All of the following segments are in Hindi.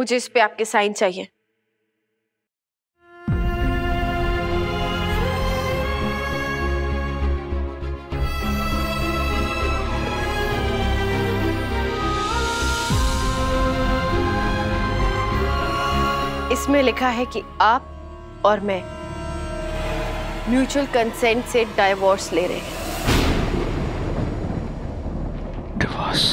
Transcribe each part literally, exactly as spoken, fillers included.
मुझे इस पे आपके साइन चाहिए। इसमें लिखा है कि आप और मैं म्यूचुअल कंसेंट से डाइवोर्स ले रहे हैं। डिवोर्स?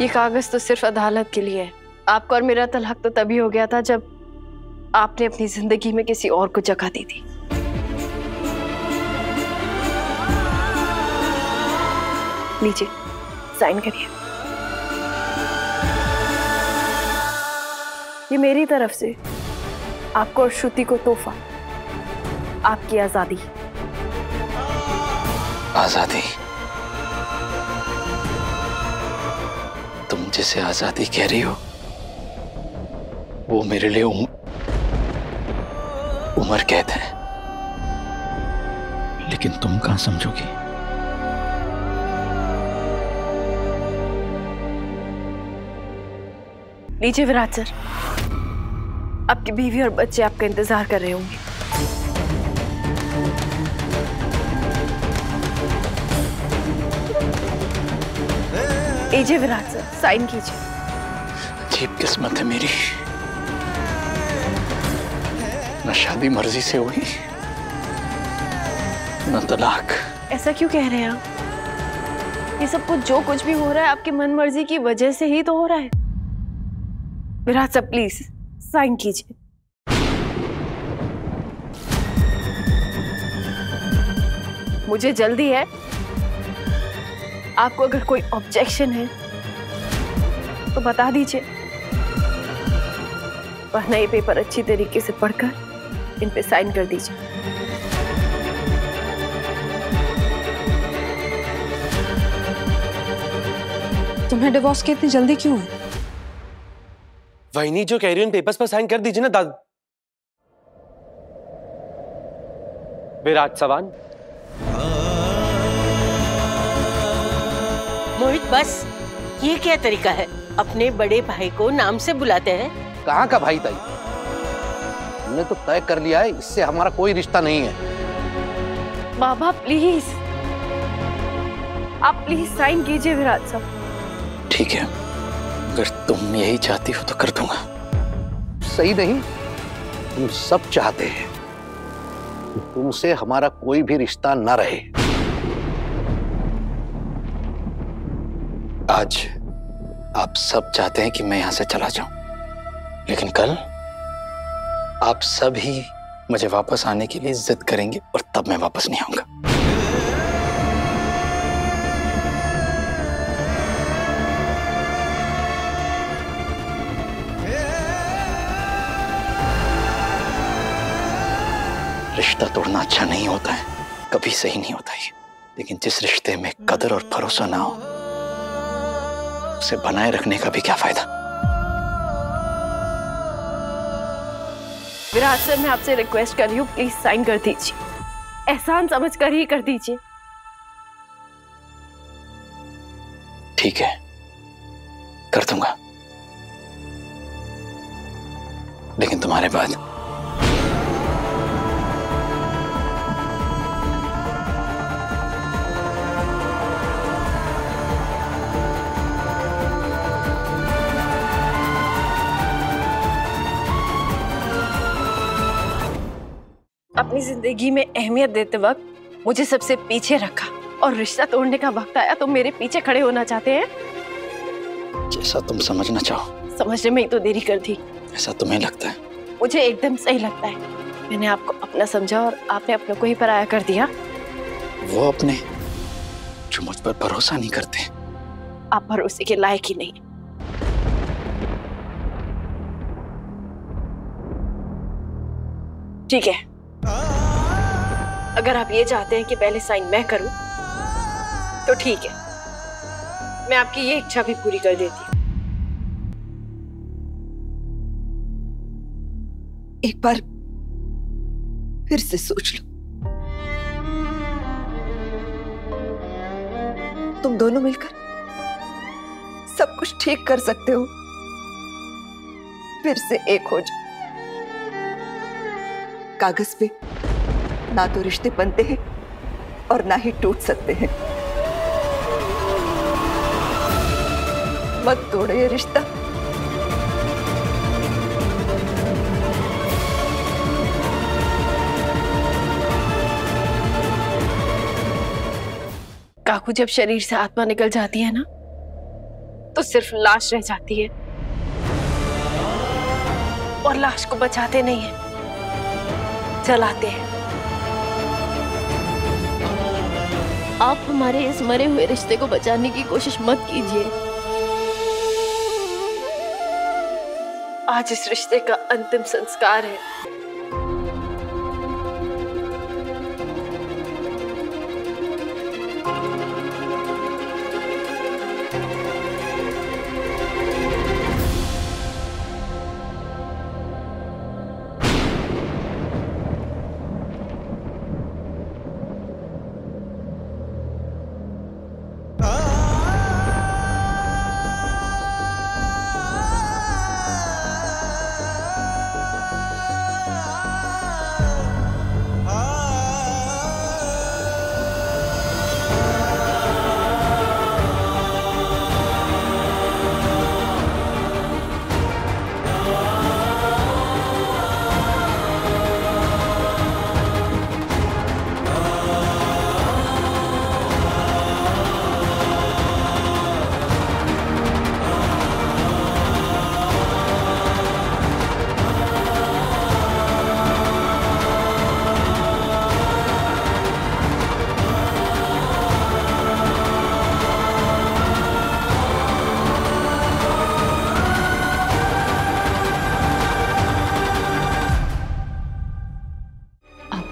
ये कागज तो सिर्फ अदालत के लिए है। आपका और मेरा तलाक तो तभी हो गया था जब आपने अपनी जिंदगी में किसी और को जगह दी थी। लीजिए, साइन करिए। ये मेरी तरफ से आपको और श्रुति को तोहफा, आपकी आजादी। आजादी? जिसे आजादी कह रही हो वो मेरे लिए उम... उम्र कैद है, लेकिन तुम कहां समझोगी? लीजिए विराट सर, आपकी बीवी और बच्चे आपका इंतजार कर रहे होंगे। लीजिए विराट सर, साइन कीजिए। अजीब किस्मत है मेरी, ना शादी मर्जी से हुई ना तलाक। ऐसा क्यों कह रहे हैं आप? ये सब कुछ जो कुछ भी हो रहा है आपकी मन मर्जी की वजह से ही तो हो रहा है। विराट सर प्लीज साइन कीजिए। मुझे जल्दी है, आपको अगर कोई ऑब्जेक्शन है तो बता दीजिए, वरना ये पेपर अच्छी तरीके से पढ़कर इन पे साइन कर दीजिए। तुम्हें डिवोर्स की इतनी जल्दी क्यों है? वाहिनी जो कह रही है उन पेपर्स पर साइन कर दीजिए ना दादा। विराट चवान। मोहित, बस ये क्या तरीका है? अपने बड़े भाई को नाम से बुलाते हैं। कहाँ का भाई ताई? हमने तो तय कर लिया है, इससे हमारा कोई रिश्ता नहीं है। बाबा प्लीज, आप प्लीज साइन कीजिए। विराट साहब ठीक है, अगर तुम यही चाहती हो तो कर दूंगा। सही नहीं, हम सब चाहते हैं तुमसे हमारा कोई भी रिश्ता ना रहे। आज आप सब चाहते हैं कि मैं यहां से चला जाऊं, लेकिन कल आप सब ही मुझे वापस आने के लिए जिद करेंगे और तब मैं वापस नहीं आऊंगा। रिश्ता तोड़ना अच्छा नहीं होता है, कभी सही नहीं होता है, लेकिन जिस रिश्ते में कदर और भरोसा ना हो उसे बनाए रखने का भी क्या फायदा। विराट सर मैं आपसे रिक्वेस्ट कर रही हूँ, प्लीज साइन कर दीजिए। एहसान समझ कर ही कर दीजिए। ठीक है, कर दूंगा, लेकिन तुम्हारे बाद अपनी जिंदगी में अहमियत देते वक्त मुझे सबसे पीछे रखा और रिश्ता तोड़ने का वक्त आया तो मेरे पीछे खड़े होना चाहते हैं। जैसा तुम समझना चाहो। समझने में ही तो देरी कर दी। ऐसा तुम्हें लगता है? मुझे एकदम सही लगता है। मैंने आपको अपना समझा और आपने अपने को ही पराया कर दिया। वो अपने जो मुझ पर भरोसा नहीं करते। आप भरोसे के लायक ही नहीं। ठीक है, अगर आप ये चाहते हैं कि पहले साइन मैं करूं, तो ठीक है, मैं आपकी ये इच्छा भी पूरी कर देती हूँ। एक बार फिर से सोच लो, तुम दोनों मिलकर सब कुछ ठीक कर सकते हो, फिर से एक हो जाओ। कागज पे ना तो रिश्ते बनते हैं और ना ही टूट सकते हैं। मत तोड़ो ये रिश्ता। काकू, जब शरीर से आत्मा निकल जाती है ना, तो सिर्फ लाश रह जाती है, और लाश को बचाते नहीं है, चलाते हैं। आप हमारे इस मरे हुए रिश्ते को बचाने की कोशिश मत कीजिए। आज इस रिश्ते का अंतिम संस्कार है।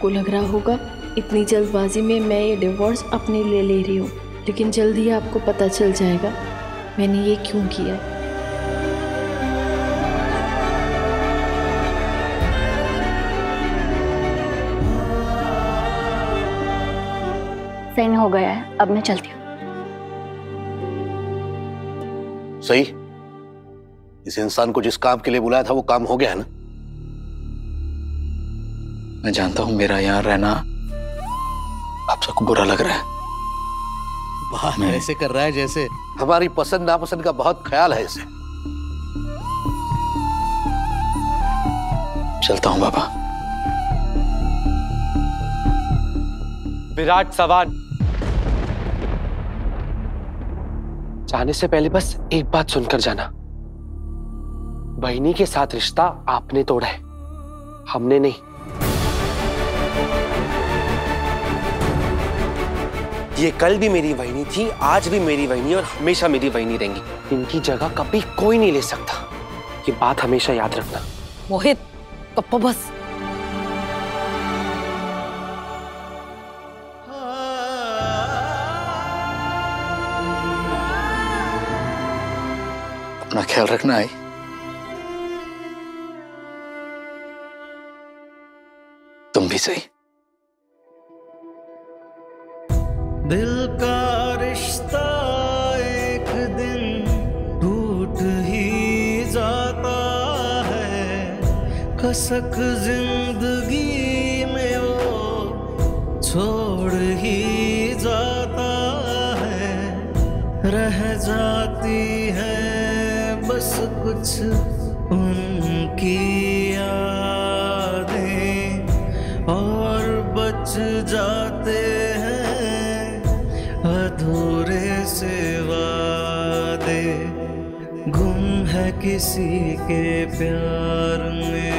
को लग रहा होगा इतनी जल्दबाजी में मैं ये डिवोर्स अपने लिए ले रही हूँ, लेकिन जल्दी ही आपको पता चल जाएगा मैंने ये क्यों किया। सही हो गया है, अब मैं चलती हूँ। सही, इस इंसान को जिस काम के लिए बुलाया था वो काम हो गया है ना। मैं जानता हूं मेरा यहाँ रहना आप सबको बुरा लग रहा है। बात ऐसे कर रहा है जैसे हमारी पसंद नापसंद का बहुत ख्याल है इसे। चलता हूं बाबा। विराट चवान, जाने से पहले बस एक बात सुनकर जाना। बहनी के साथ रिश्ता आपने तोड़ा है, हमने नहीं। ये कल भी मेरी बहनी थी, आज भी मेरी बहनी और हमेशा मेरी बहनी रहेंगी। इनकी जगह कभी कोई नहीं ले सकता, ये बात हमेशा याद रखना। मोहित, पप्पा बस। अपना ख्याल रखना है। तुम भी सही। दिल का रिश्ता एक दिन टूट ही जाता है, कसक जिंदगी में वो छोड़ ही जाता है। रह जाती है बस कुछ उनकी यादें, और बच जाते गुम है किसी के प्यार में।